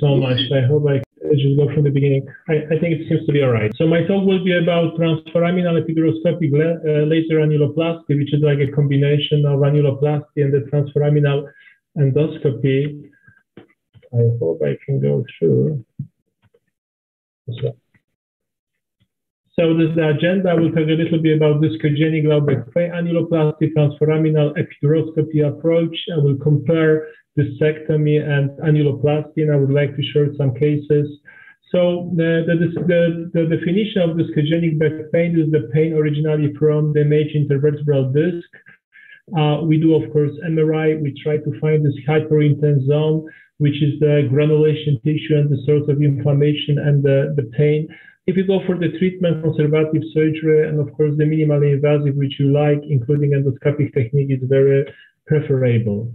so much. I hope I can just go from the beginning. I think it seems to be all right. So my talk will be about transforaminal epigastroscopic laser annuloplasty, which is like a combination of annuloplasty and the transforaminal endoscopy. I hope I can go through. So this is the agenda. I will talk a little bit about discogenic Laubeck-Fey annuloplasty, transforaminal epigyroscopy approach. I will compare discectomy and annuloplasty, and I would like to share some cases. So the definition of discogenic back pain is the pain originally from damaged intervertebral disc. We do, of course, MRI. We try to find this hyperintense zone, which is the granulation tissue and the source of inflammation and the pain. If you go for the treatment, conservative surgery, and of course the minimally invasive, which you like, including endoscopic technique, is very preferable.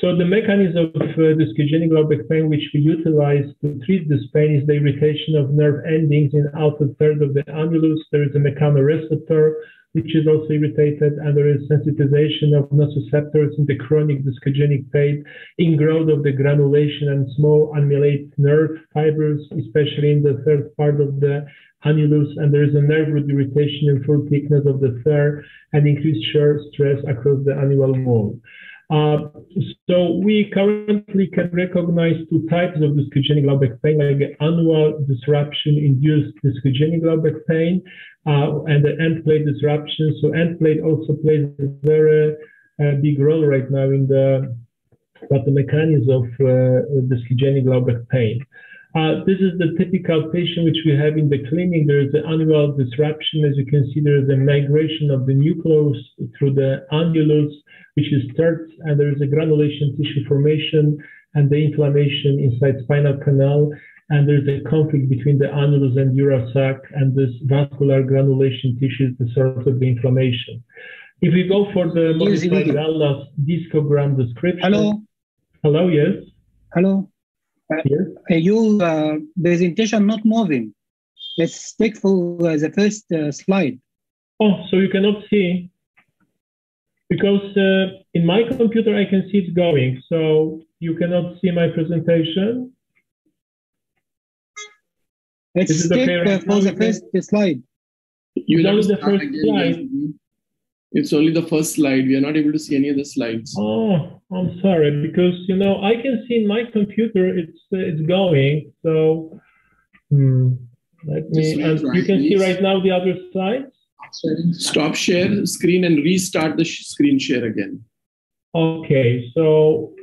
So the mechanism of discogenic Laubeck pain, which we utilize to treat this pain, is the irritation of nerve endings in outer third of the annulus. There is a mechanoreceptor, which is also irritated, and there is sensitization of nociceptors in the chronic discogenic pain, ingrowth of the granulation and small annulate nerve fibers, especially in the third part of the annulus, and there is a nerve root irritation in full thickness of the third, and increased shear stress across the annular wall. So we currently can recognize two types of discogenic Laubeck pain, like the annual disruption-induced discogenic Laubeck pain and the end plate disruption. So end plate also plays a very big role right now in the pathomechanism of discogenic Laubeck pain. This is the typical patient which we have in the clinic. There is the annual disruption. As you can see, there is a migration of the nucleus through the annulus, which is third, and there is a granulation tissue formation and the inflammation inside spinal canal, and there's a conflict between the annulus and dura sac, and this vascular granulation tissue is the source of the inflammation. If we go for the modified Gallas discogram description. Hello. Hello, yes. Hello. Yes. Your presentation not moving. Let's stick for the first slide. Oh, so you cannot see. Because in my computer, I can see it going. So you cannot see my presentation. Let's stick for the first slide. It's only the first slide. It's only the first slide. We are not able to see any of the slides. Oh, I'm sorry. Because, you know, I can see in my computer, it's going. So let me, and you can see right now the other slides. Stop share screen and restart the screen share again. Okay, so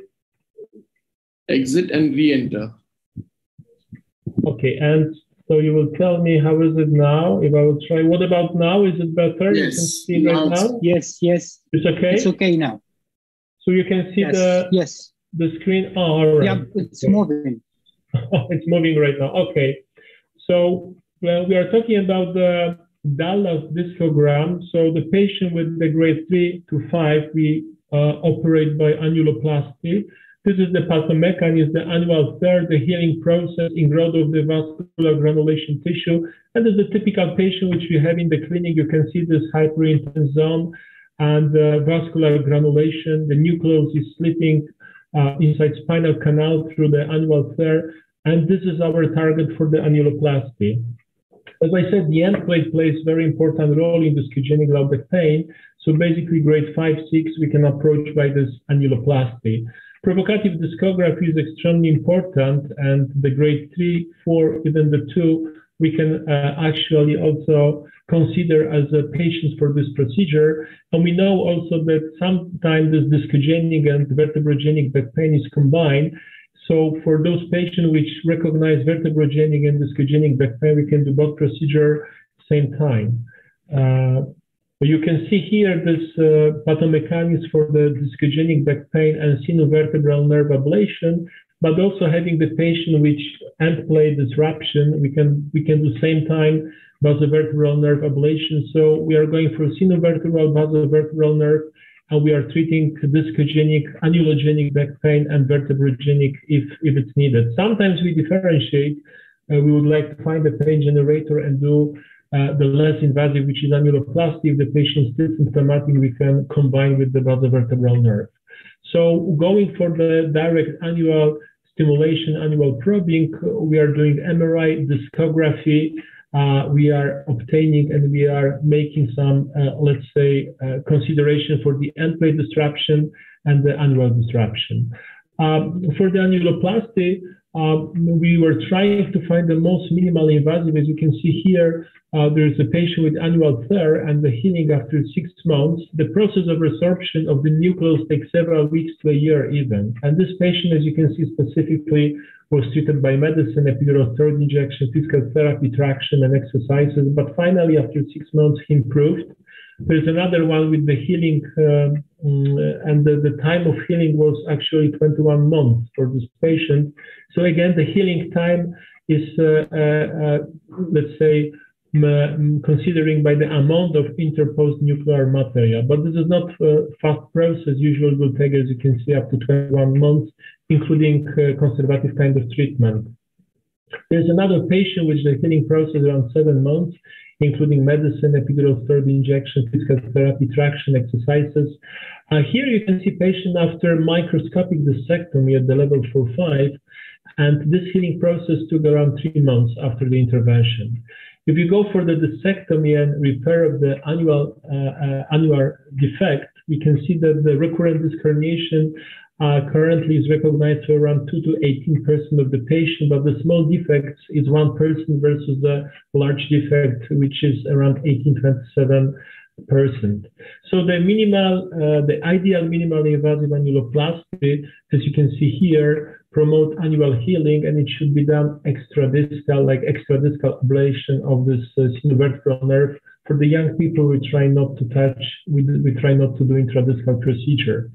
exit and re-enter. Okay, and so you will tell me how is it now? If I will try, what about now? Is it better? Yes. You can see now, right now? Yes, yes. It's okay? It's okay now. So you can see the screen? Oh, all right. Yeah, it's moving. It's moving right now. Okay. So well, we are talking about the Dallas discogram. So the patient with the grade 3 to 5, we operate by annuloplasty. This is the pathomechanism, the annual third, the healing process, ingrowth of the vascular granulation tissue. And this is the typical patient which we have in the clinic. You can see this hyperintense zone and the vascular granulation. The nucleus is slipping inside spinal canal through the annual third. And this is our target for the annuloplasty. As I said, the end plate plays a very important role in discogenic Laubeck pain. So basically, grade 5, 6, we can approach by this annuloplasty. Provocative discography is extremely important, and the grade 3, 4, even the 2, we can actually also consider as a patient for this procedure. And we know also that sometimes this discogenic and vertebrogenic back pain is combined. So for those patients which recognize vertebrogenic and discogenic back pain, we can do both procedure same time. You can see here this pathomechanism for the discogenic back pain and sinovertebral nerve ablation, but also having the patient which end plate disruption, we can do same time basovertebral nerve ablation. So we are going for sinovertebral, basovertebral nerve, and we are treating discogenic, annulogenic back pain and vertebrogenic if it's needed. Sometimes we differentiate. We would like to find a pain generator and do the less invasive, which is annuloplasty. If the patient is still symptomatic, we can combine with the basovertebral nerve. So going for the direct annual stimulation, annual probing. We are doing MRI, discography. We are obtaining and we are making some, let's say, consideration for the end-plate disruption and the annular disruption. For the annuloplasty, we were trying to find the most minimally invasive. As you can see here, there is a patient with annular tear and the healing after 6 months. The process of resorption of the nucleus takes several weeks to a year even. And this patient, as you can see specifically, was treated by medicine, epidural steroid injection, physical therapy, traction, and exercises. But finally, after 6 months, he improved. There's another one with the healing, and the time of healing was actually 21 months for this patient. So again, the healing time is, let's say, considering by the amount of interposed nuclear material. But this is not a fast process. Usually will take, as you can see, up to 21 months, including conservative kind of treatment. There's another patient with the healing process around 7 months, including medicine, epidural steroid injection, physical therapy, traction, exercises. Here you can see patient after microscopic discectomy at the level 4-5, and this healing process took around 3 months after the intervention. If you go for the discectomy and repair of the annular defect, we can see that the recurrent discarnation currently is recognized for around 2 to 18% of the patient, but the small defect is 1% versus the large defect, which is around 18-27%. So the minimal, the ideal minimally invasive annuloplasty, as you can see here, promote annual healing, and it should be done extradiscal, like extradiscal ablation of this sinovertebral nerve. For the young people, we try not to touch, we try not to do intradiscal procedure.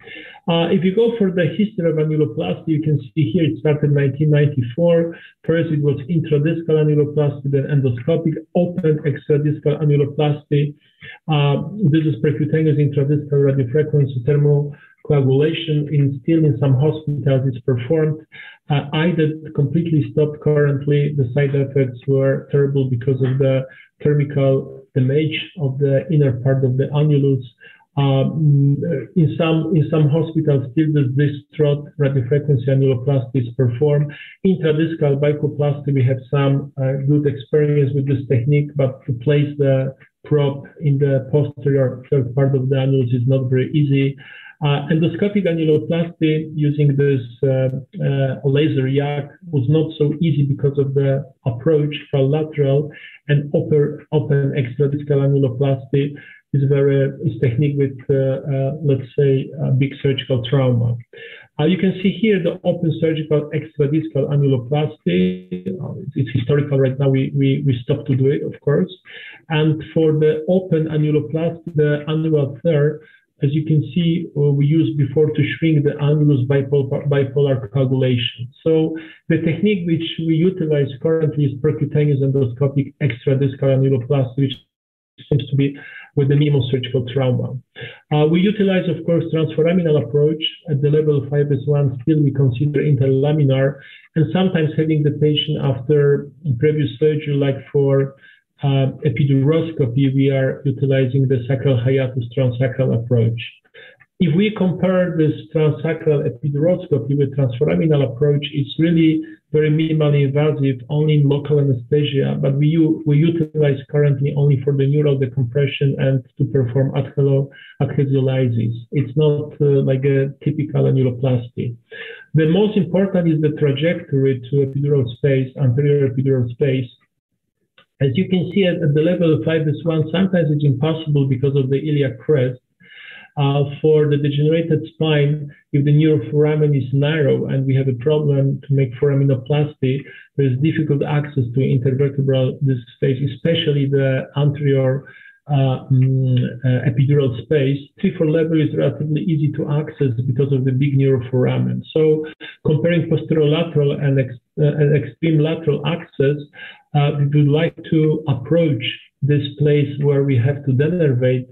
If you go for the history of annuloplasty, you can see here it started in 1994. First, it was intradiscal annuloplasty, then endoscopic, open extradiscal annuloplasty. This is percutaneous intradiscal radiofrequency thermocoagulation. Still in some hospitals, it's performed. I did completely stopped currently. The side effects were terrible because of the thermical damage of the inner part of the annulus. In some hospitals, still this distraught radiofrequency annuloplasty is performed. Intradiscal bycoplasty, we have some good experience with this technique, but to place the probe in the posterior third part of the annulus is not very easy. Endoscopic annuloplasty using this laser yak was not so easy because of the approach for lateral, and open extradiscal annuloplasty is a technique with, let's say, big surgical trauma. You can see here the open surgical extradiscal annuloplasty. It's historical right now. We stopped to do it, of course. And for the open annuloplasty, the annular tear, as you can see, we used before to shrink the annulus bipolar coagulation. So the technique which we utilize currently is percutaneous endoscopic extradiscal annuloplasty, which seems to be with the minimal surgical trauma. We utilize, of course, transforaminal approach. At the level 5S1, still we consider interlaminar, and sometimes having the patient after previous surgery, like for epiduroscopy, we are utilizing the sacral hiatus transsacral approach. If we compare this transsacral epiduroscopy with transforaminal approach, it's really very minimally invasive, only in local anesthesia, but we utilize currently only for the neural decompression and to perform adhesiolysis. It's not like a typical annuloplasty. The most important is the trajectory to epidural space, anterior epidural space. As you can see at the level of 5S1, sometimes it's impossible because of the iliac crest. For the degenerated spine, if the neuroforamen is narrow and we have a problem to make foraminoplasty, there's difficult access to intervertebral disc space, especially the anterior epidural space. 3-4 level is relatively easy to access because of the big neuroforamen. So comparing posterolateral and extreme lateral access, we would like to approach this place where we have to denervate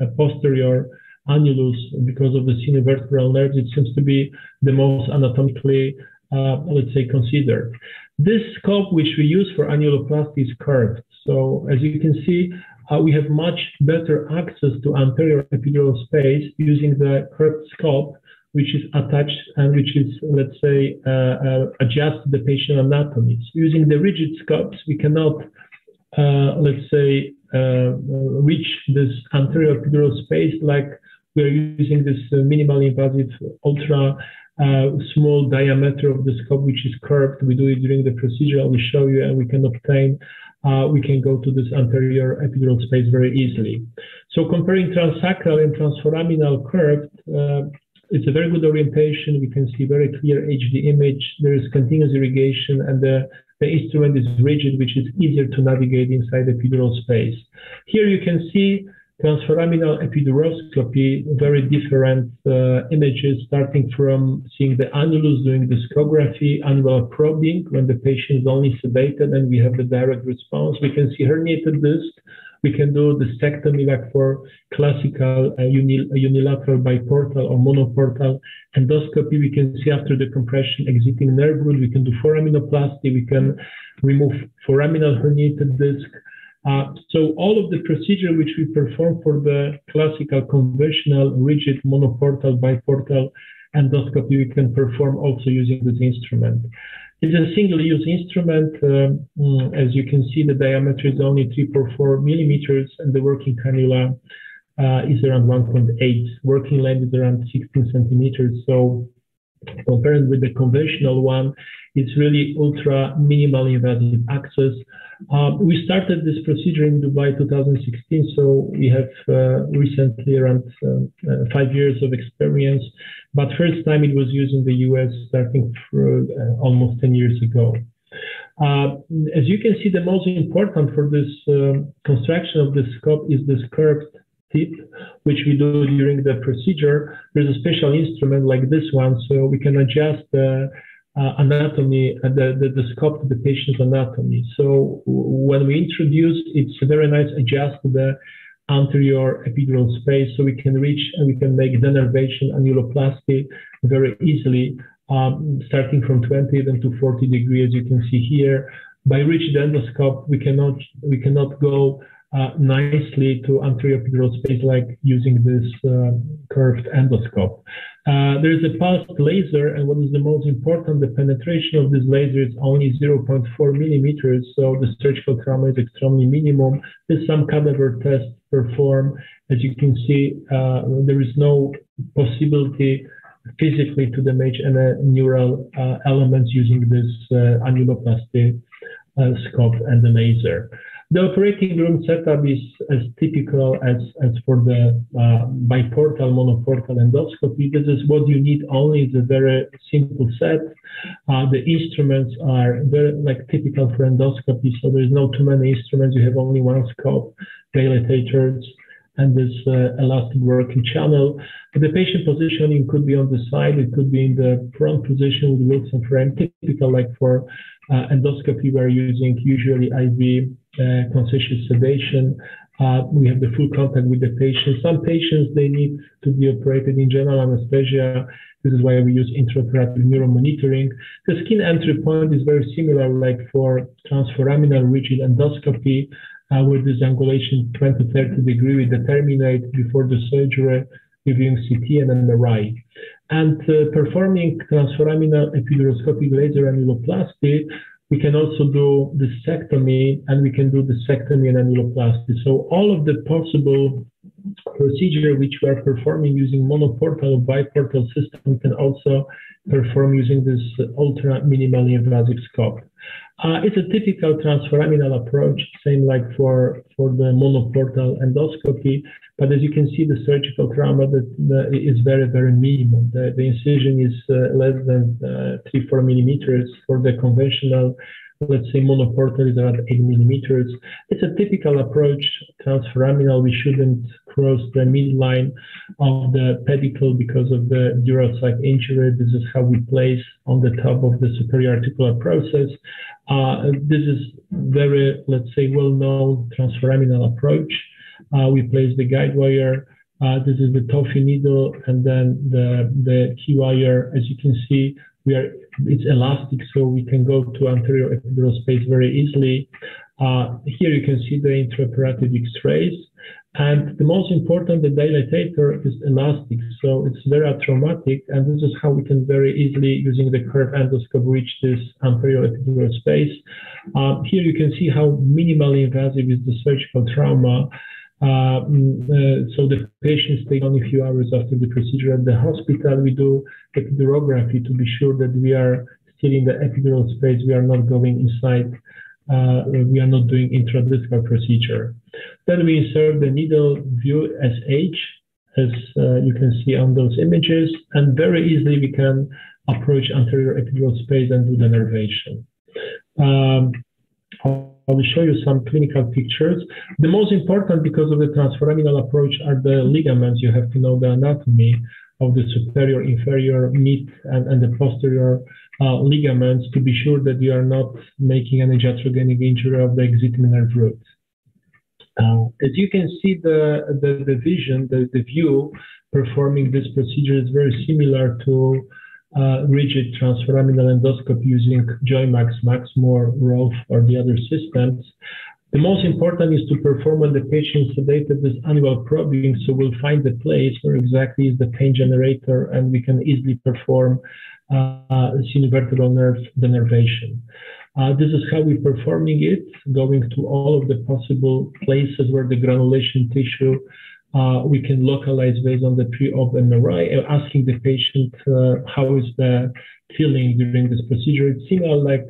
a posterior annulus because of the sinovertebral nerves. It seems to be the most anatomically, let's say, considered. This scope which we use for annuloplasty is curved. So as you can see, we have much better access to anterior epidural space using the curved scope which is attached and which is, let's say, adjust the patient anatomy. So using the rigid scopes, we cannot, let's say, reach this anterior epidural space like we are using this minimally invasive ultra small diameter of the scope, which is curved. We do it during the procedure, and we show you, and we can obtain, we can go to this anterior epidural space very easily. So comparing transsacral and transforaminal curved, it's a very good orientation. We can see very clear HD image. There is continuous irrigation, and the instrument is rigid, which is easier to navigate inside the epidural space. Here you can see transforaminal epiduroscopy, very different images, starting from seeing the annulus, doing discography, annular probing, when the patient is only sedated and we have the direct response. We can see herniated disc. We can do discectomy like for classical unilateral biportal or monoportal endoscopy. We can see after the compression exiting nerve root. We can do foraminoplasty. We can remove foraminal herniated disc. So all of the procedure which we perform for the classical, conventional, rigid, monoportal, biportal endoscopy, we can perform also using this instrument. It's a single-use instrument. As you can see, the diameter is only 3.4 millimeters, and the working cannula is around 1.8. Working length is around 16 centimeters. So compared with the conventional one, it's really ultra minimally invasive access. We started this procedure in Dubai 2016, so we have recently around 5 years of experience. But first time it was used in the US, starting from, almost 10 years ago. As you can see, the most important for this construction of the scope is this curved tip, which we do during the procedure. There's a special instrument like this one, so we can adjust anatomy, the scope of the patient's anatomy. So when we introduce, it's a very nice adjust to the anterior epidural space, so we can reach and we can make denervation annuloplasty very easily, starting from 20 even to 40 degrees, as you can see here. By rigid endoscope, we cannot go nicely to anterior epidural space like using this curved endoscope. There is a pulsed laser, and what is the most important, the penetration of this laser is only 0.4 millimeters, so the surgical trauma is extremely minimum. There's some cadaver tests performed. As you can see, there is no possibility physically to damage any neural elements using this annuloplasty scope and the laser. The operating room setup is as typical as for the biportal, monoportal endoscopy. This is what you need only. It's a very simple set. The instruments are very like typical for endoscopy, so there's no too many instruments. You have only one scope, dilatators, and this elastic working channel. The patient positioning could be on the side, it could be in the front position with Wilson frame, typical like for endoscopy. We're using usually IV conscious sedation. We have the full contact with the patient. Some patients, they need to be operated in general anesthesia. This is why we use intraoperative neuromonitoring. The skin entry point is very similar like for transforaminal rigid endoscopy, with this angulation 20-30 degree, we determine before the surgery, reviewing CT and MRI. And performing transforaminal epiduroscopic laser annuloplasty, we can also do discectomy, and we can do discectomy and annuloplasty. So all of the possible procedure which we are performing using monoportal or biportal system, we can also perform using this ultra minimally invasive scope. It's a typical transforaminal approach, same like for the monoportal endoscopy, but as you can see, the surgical trauma that is very, very minimal. The incision is less than 3-4 millimeters. For the conventional, let's say, monoportal is around 8 millimeters. It's a typical approach, transforaminal. We shouldn't cross the midline of the pedicle because of the dural sac injury. This is how we place on the top of the superior articular process. This is very, let's say, well-known transforaminal approach. We place the guide wire. This is the toffee needle, and then the key wire. As you can see, it's elastic, so we can go to anterior epidural space very easily. Here you can see the intraoperative X-rays. And the most important, the dilator is elastic, so it's very traumatic, and this is how we can very easily, using the curved endoscope, reach this anterior epidural space. Here you can see how minimally invasive is the surgical trauma. So the patients stay only a few hours after the procedure at the hospital. We do epidurography to be sure that we are still in the epidural space. We are not going inside. We are not doing intradiscal procedure. Then we insert the needle view SH, as you can see on those images, and very easily we can approach anterior epidural space and do the nervation. I will show you some clinical pictures. The most important, because of the transforaminal approach, are the ligaments. You have to know the anatomy of the superior, inferior, mid, and the posterior ligaments to be sure that you are not making any iatrogenic injury of the exiting nerve root. As you can see, the vision, the view performing this procedure is very similar to rigid transforaminal endoscopy using Joymax, MaxMore, Rolf, or the other systems. The most important is to perform when the patient is sedated with annual probing, so we'll find the place where exactly is the pain generator, and we can easily perform sinovertebral nerve denervation. This is how we're performing it, going to all of the possible places where the granulation tissue we can localize based on the pre-op MRI, and asking the patient how is the feeling during this procedure. It's similar like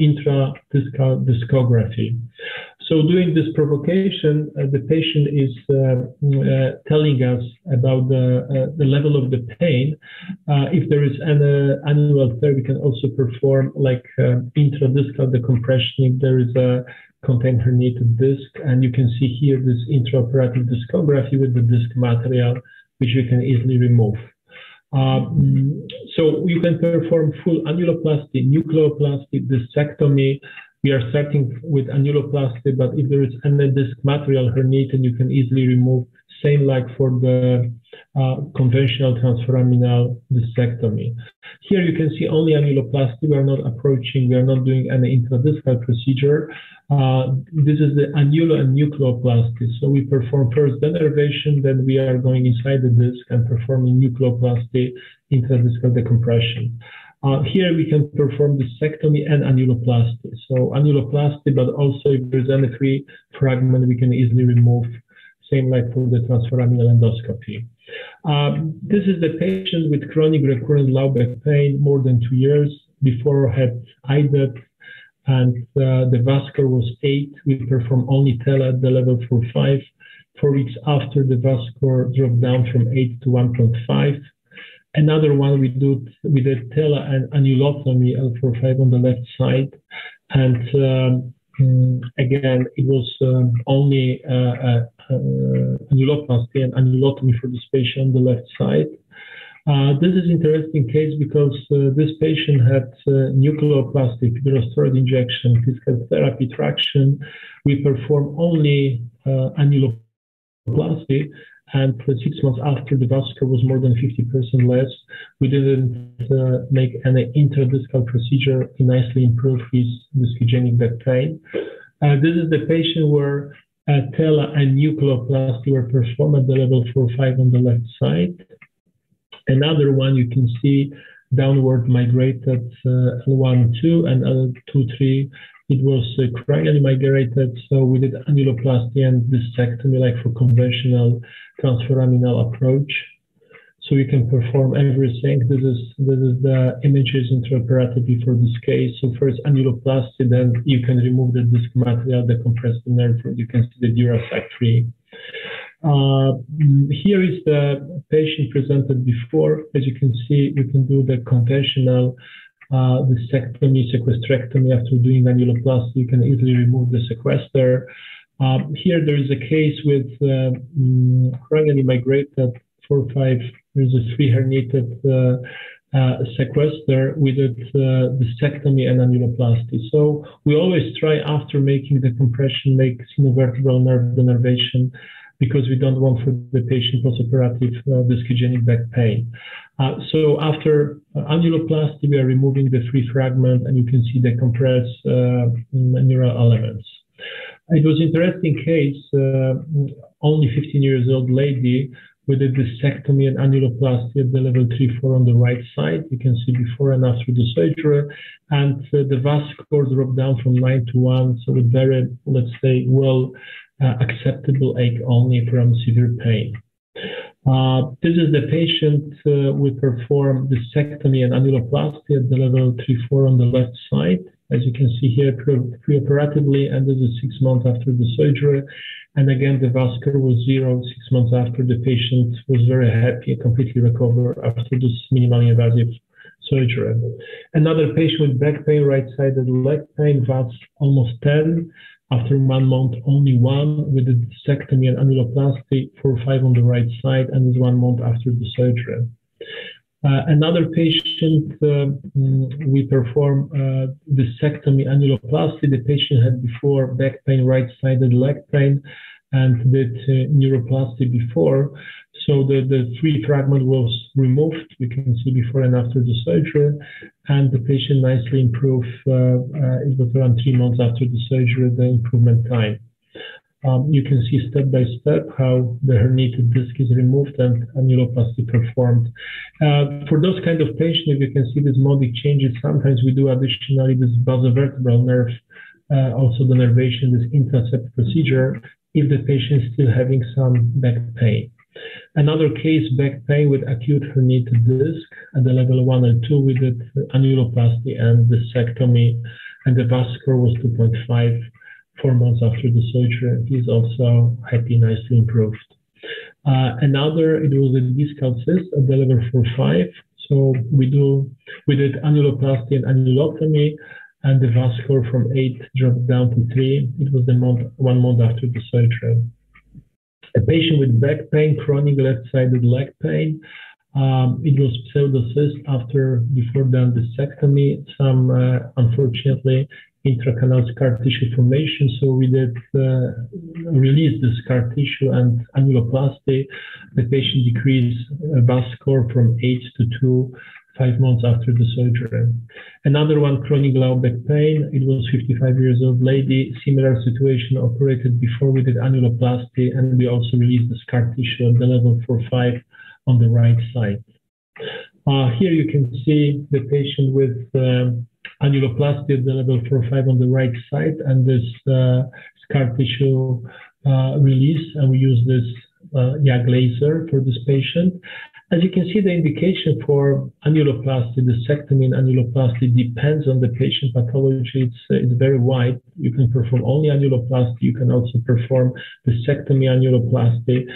intradiscal discography. So during this provocation, the patient is telling us about the level of the pain. If there is an annual therapy, we can also perform like intradiscal decompression if there is a contained herniated disc, and you can see here this intraoperative discography with the disc material, which you can easily remove. So you can perform full annuloplasty, nucleoplasty, discectomy. We are starting with annuloplasty, but if there is any disc material herniated, you can easily remove, same like for the conventional transforaminal discectomy. Here you can see only annuloplasty. We are not approaching, we are not doing any intradiscal procedure. This is the annulo and nucleoplasty. So we perform first denervation, then we are going inside the disc and performing nucleoplasty, intradiscal decompression. Here we can perform discectomy and annuloplasty. So annuloplasty, but also if there's any free fragment, we can easily remove, same like for the transforaminal endoscopy. This is the patient with chronic recurrent low back pain, more than 2 years, before had IDEP, and the vascular was 8. We performed only tele at the level 4.5. 4 weeks after, the vascular dropped down from 8 to 1.5. Another one we did tele and annulotomy L4-5 on the left side, and again it was only annuloplasty and annulotomy for this patient on the left side. This is an interesting case because this patient had nucleoplasty, epidural steroid injection, physical therapy, traction. We perform only annuloplasty, and 6 months after, the vascular was more than 50% less. We didn't make any intradiscal procedure. He nicely improved his discogenic back pain. This is the patient where tele and nucleoplasty were performed at the level 4-5 on the left side. Another one you can see downward migrated L1-2 and L2-3. It was cranially migrated, so we did annuloplasty and discectomy like for conventional transforaminal approach. So you can perform everything. This is the images intraoperatively for this case. So first annuloplasty, then you can remove the disc material, the compressed nerve. You can see the dura-sac free. Here is the patient presented before. As you can see, you can do the conventional discectomy, sequestrectomy. After doing annuloplasty, you can easily remove the sequester. Here there is a case with cranially migrated 4-5. There's a 3 herniated sequester with discectomy and annuloplasty. So we always try after making the compression, make sinovertebral nerve denervation, because we don't want for the patient postoperative discogenic back pain. So after annuloplasty, we are removing the free fragment, and you can see the compressed neural elements. It was interesting case, only 15-year-old lady with a discectomy and annuloplasty at the level 3-4 on the right side. You can see before and after the surgery. And the VAS score dropped down from 9 to 1. So with very, let's say, well acceptable ache only from severe pain. This is the patient we perform discectomy and annuloplasty at the level 3-4 on the left side. As you can see here, preoperatively, and this is 6 months after the surgery. And again, the VAS score was 0 6 months after. The patient was very happy, completely recovered after this minimally invasive surgery. Another patient with back pain, right-sided leg pain, VAS almost 10. After 1 month, only 1, with a discectomy and annuloplasty, 4-5 on the right side, and is 1 month after the surgery. Another patient, we perform discectomy annuloplasty. The patient had before back pain, right-sided leg pain, and did neuroplasty before. So the free fragment was removed. You can see before and after the surgery. And the patient nicely improved. It was around 3 months after the surgery, the improvement time. You can see step by step how the herniated disc is removed and annuloplasty performed. For those kind of patients, if you can see these modic changes, sometimes we do additionally this basovertebral nerve, also the nervation, this intercept procedure, if the patient is still having some back pain. Another case, back pain with acute herniated disc at the level 1 and 2 with annuloplasty and discectomy, and the VAS score was 2.5, 4 months after the surgery. He's also happy, nicely improved. Another, it was a discal cyst at the level 4-5. So we did annuloplasty and annulotomy, and the VAS score from 8 dropped down to 3. It was 1 month after the surgery. A patient with back pain, chronic left-sided leg pain. It was pseudocyst before done discectomy. Some, unfortunately, intracanal scar tissue formation. So we did release the scar tissue and annuloplasty. The patient decreased VAS score from 8 to 2, 5 months after the surgery. Another one, chronic low back pain. It was 55-year-old lady. Similar situation, operated before. We did annuloplasty, and we also released the scar tissue at the level 4-5 on the right side. Here you can see the patient with annuloplasty at the level 4-5 on the right side, and this scar tissue release, and we use this YAG laser for this patient. As you can see, the indication for annuloplasty, discectomy and annuloplasty depends on the patient pathology. It's very wide. You can perform only annuloplasty. You can also perform discectomy, annuloplasty.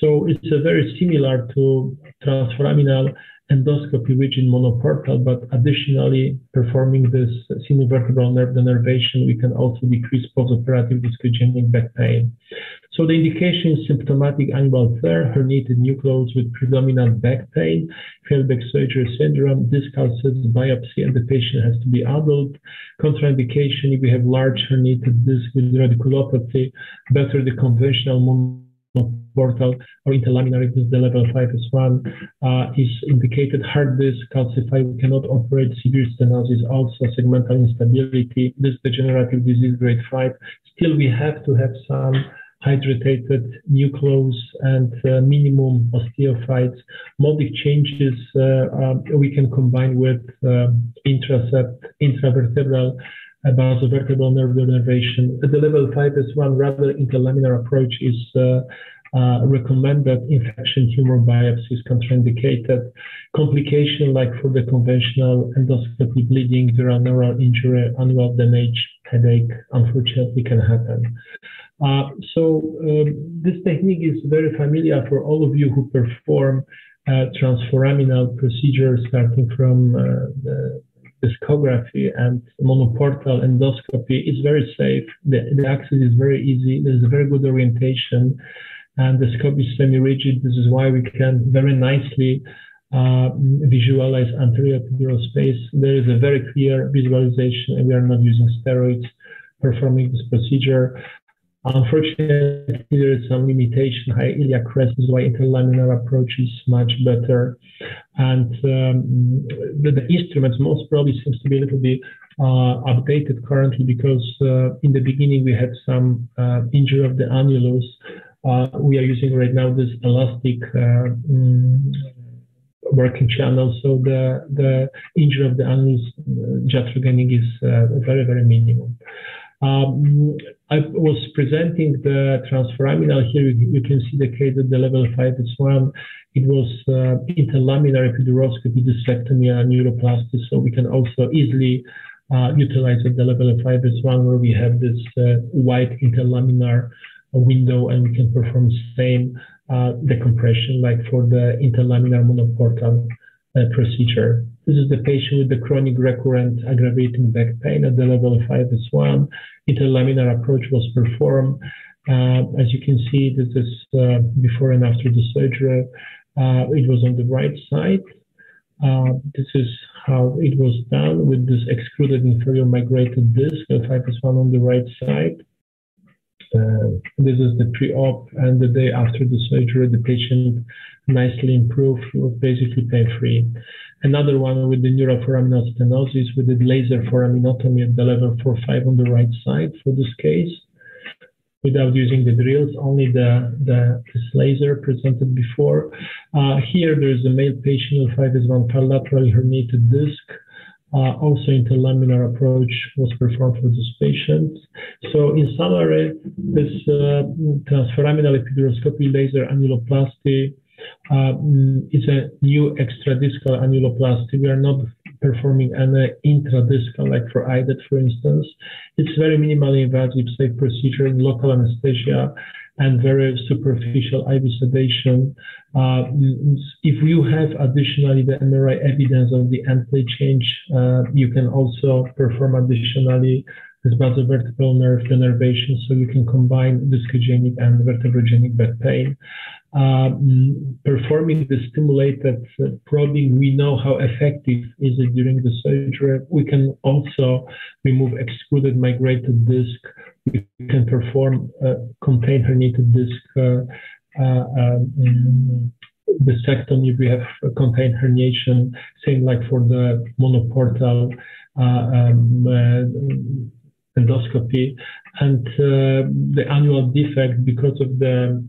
So it's very similar to transforaminal endoscopy, rigid monoportal, but additionally performing this sinovertebral nerve denervation, we can also decrease postoperative discogenic back pain. So the indication is symptomatic annual tear, herniated nucleus with predominant back pain, failed back surgery syndrome, discal cyst biopsy, and the patient has to be adult. Contraindication, if we have large herniated disc with radiculopathy, better the conventional portal or interlaminar, if the level 5S1 is indicated. Hard disk, calcify, we cannot operate, severe stenosis, also segmental instability, this degenerative disease grade 5. Still, we have to have some hydrated nucleus and minimum osteophytes. Modic changes we can combine with intravertebral basovertebral nerve denervation. At the level 5S1, rather interlaminar approach is recommended. Infection, tumor biopsies contraindicated. Complication, like for the conventional endoscopy, bleeding, viral neural injury, annual damage, headache, unfortunately can happen. This technique is very familiar for all of you who perform transforaminal procedures, starting from the discography and monoportal endoscopy. It's very safe. The access is very easy. There's a very good orientation, and the scope is semi-rigid. This is why we can very nicely visualize anterior pleural space. There is a very clear visualization, and we are not using steroids performing this procedure. Unfortunately, there is some limitation. High iliac crest is why interlaminar approach is much better. And the instruments most probably seems to be a little bit updated currently because in the beginning we had some injury of the annulus. We are using right now this elastic working channel, so the injury of the annulus just regaining is very, very minimal. I was presenting the transforaminal. Here you can see the case at the level 5, it's 1. It was interlaminar epiduroscopy, dysrectomia, neuroplasty, so we can also easily utilize at the level 5, it's 1, where we have this wide interlaminar window, and we can perform same decompression like for the interlaminar monoportal procedure. This is the patient with the chronic recurrent aggravating back pain at the level 5 is 1. Interlaminar approach was performed. As you can see, this is before and after the surgery. It was on the right side. This is how it was done with this extruded inferior migrated disc, the 5 is 1 on the right side. This is the pre-op, and the day after the surgery, the patient nicely improved, was basically pain-free. Another one with the neuroforaminal stenosis with the laser foraminotomy at the level 4-5 on the right side for this case, without using the drills, only this laser presented before. Here there is a male patient with 5S1 bilateral herniated disc. Also, interlaminar approach was performed for this patient. So, in summary, this transforaminal epiduroscopy laser annuloplasty is a new extradiscal annuloplasty. We are not performing an intradiscal, like for IDET, for instance. It's very minimally invasive, safe procedure in local anesthesia and very superficial IV sedation. If you have additionally the MRI evidence of the end plate change, you can also perform additionally this basovertebral nerve denervation, so you can combine discogenic and vertebrogenic back pain. Performing the stimulated probing, we know how effective is it during the surgery. We can also remove extruded migrated disc. We can perform contained herniated disc dissectomy if we have contained herniation, same like for the monoportal endoscopy. And the annual defect, because of the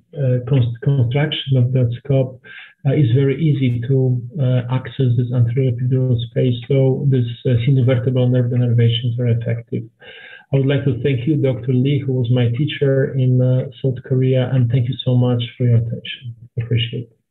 contraction of that scope, is very easy to access this anterior epidural space. So this sinovertebral nerve denervation is very effective. I would like to thank you, Dr. Lee, who was my teacher in South Korea, and thank you so much for your attention. I appreciate it.